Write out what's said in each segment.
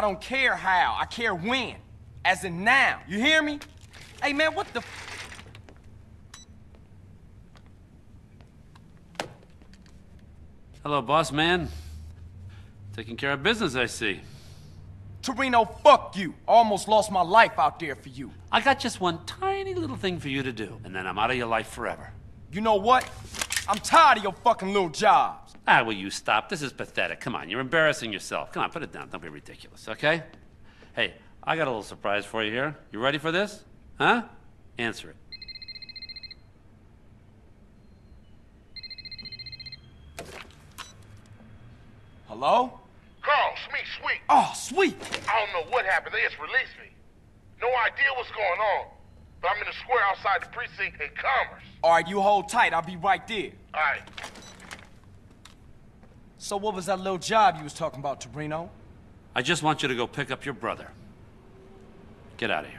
I don't care how. I care when. As in now. You hear me? Hey, man, what the... Hello, boss man. Taking care of business, I see. Torino, fuck you. I almost lost my life out there for you. I got just one tiny little thing for you to do, and then I'm out of your life forever. You know what? I'm tired of your fucking little jobs. Ah, will you stop? This is pathetic. Come on, you're embarrassing yourself. Come on, put it down. Don't be ridiculous, okay? Hey, I got a little surprise for you here. You ready for this? Huh? Answer it. Hello? Carl, sweet. Oh, sweet. I don't know what happened. They just released me. No idea what's going on. But I'm in the square outside the precinct in Commerce. All right, you hold tight. I'll be right there. All right. So what was that little job you was talking about, Torino? I just want you to go pick up your brother. Get out of here.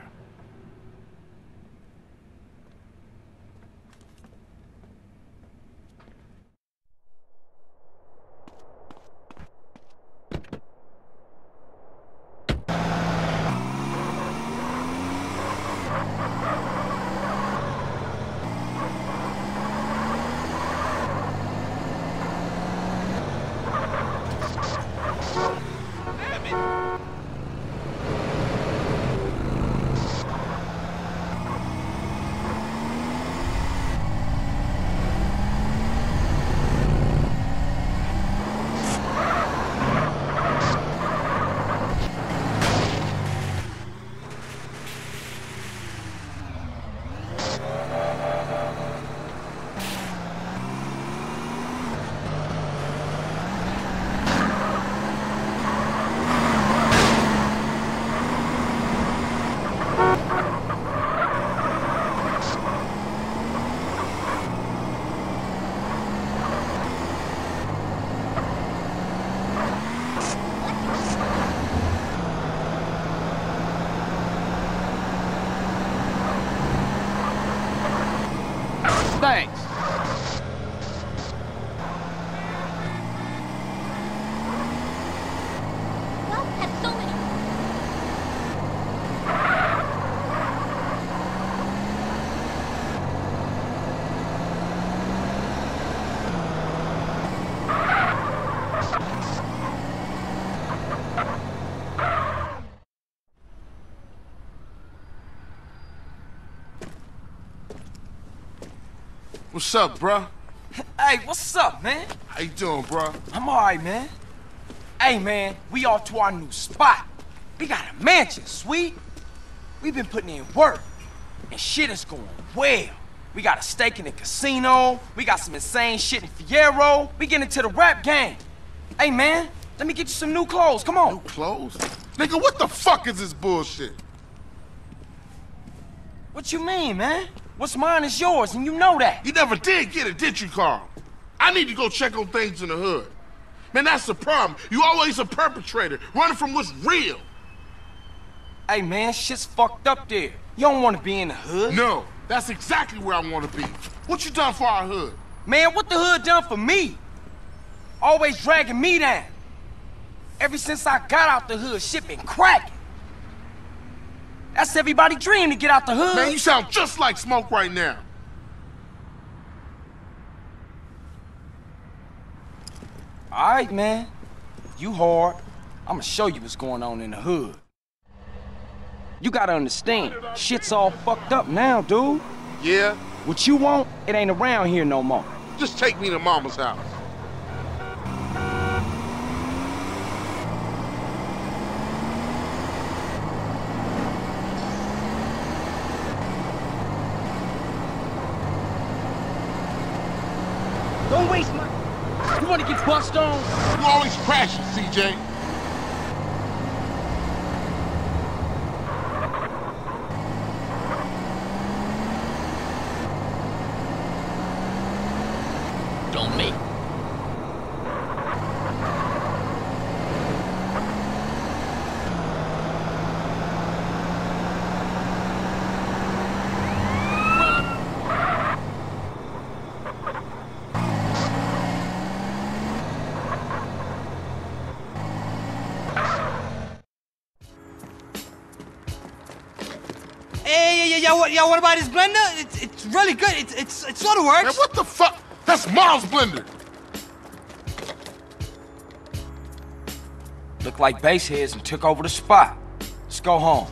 What's up, bruh? Hey, what's up, man? How you doing, bruh? I'm all right, man. Hey, man, we off to our new spot. We got a mansion, sweet. We've been putting in work, and shit is going well. We got a stake in the casino. We got some insane shit in Figuero. We getting into the rap game. Hey, man, let me get you some new clothes. Come on. New clothes? Nigga, what the fuck is this bullshit? What you mean, man? What's mine is yours, and you know that. You never did get it, did you, Carl? I need to go check on things in the hood. Man, that's the problem. You always a perpetrator, running from what's real. Hey, man, shit's fucked up there. You don't want to be in the hood? No, that's exactly where I want to be. What you done for our hood? Man, what the hood done for me? Always dragging me down. Ever since I got out the hood, shit been cracking. That's everybody's dream to get out the hood. Man, you sound just like Smoke right now. All right, man. You hard. I'm gonna show you what's going on in the hood. You gotta understand, shit's all fucked up now, dude. Yeah? What you want, it ain't around here no more. Just take me to Mama's house. Don't waste my... You want to get bust on? You always crashing, CJ. Don't me. Yo, what about his blender? It's really good. It sort of works. Man, what the fuck? That's Miles' blender. Look like base heads and took over the spot. Let's go home.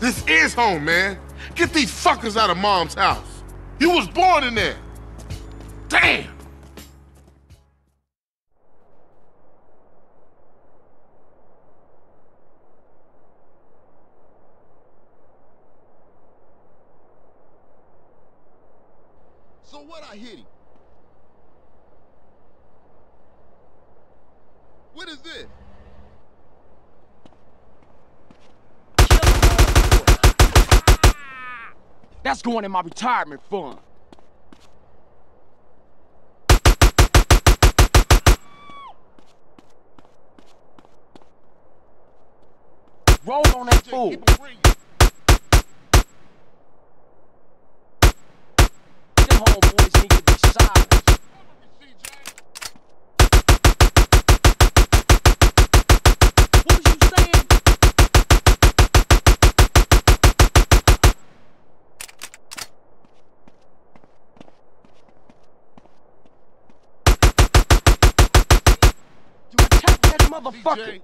This is home, man. Get these fuckers out of Mom's house. You was born in there. Damn. So what, I hit him? What is this? That's going in my retirement fund. Roll on that fool. Them homeboys need to be silent. CJ.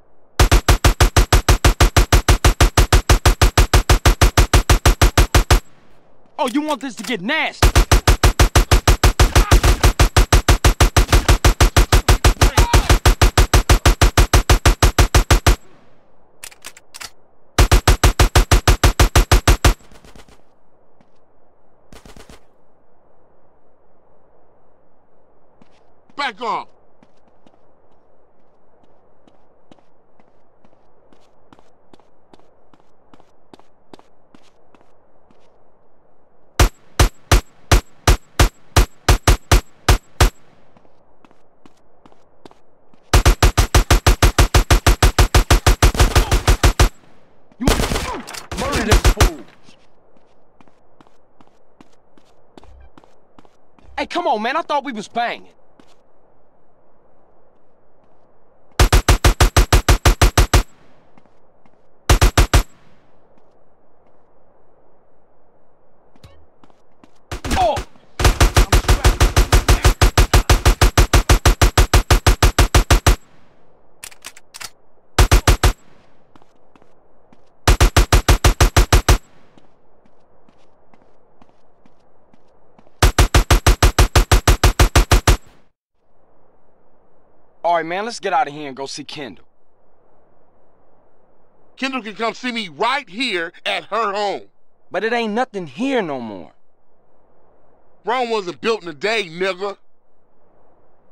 Oh, you want this to get nasty? Back off! Hey, come on, man. I thought we was banging. Oh! All right, man, let's get out of here and go see Kendall. Kendall can come see me right here at her home. But it ain't nothing here no more. Rome wasn't built in a day, nigga.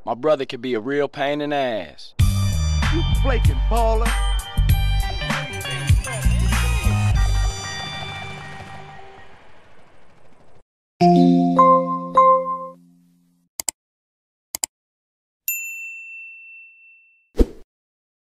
My brother could be a real pain in the ass. You flaking, baller.